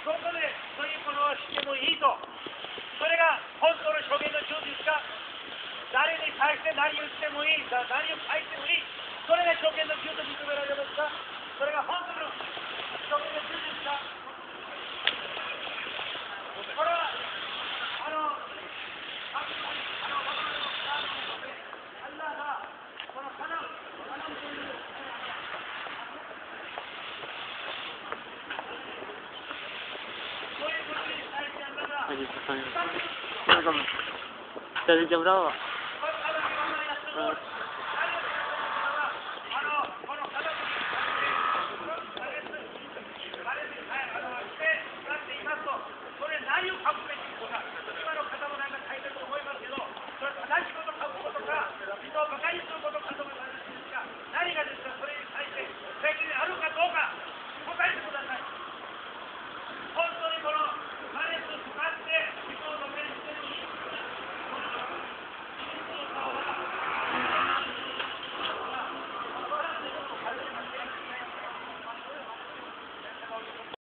どこでそういうものはしてもいいと、それが本当の証言の自由ですか。誰に対して何をしてもいい、何を書いてもいい、それが証言の自由と認められますか。それが本当の証言の自由ですか。これは大丈夫だわ。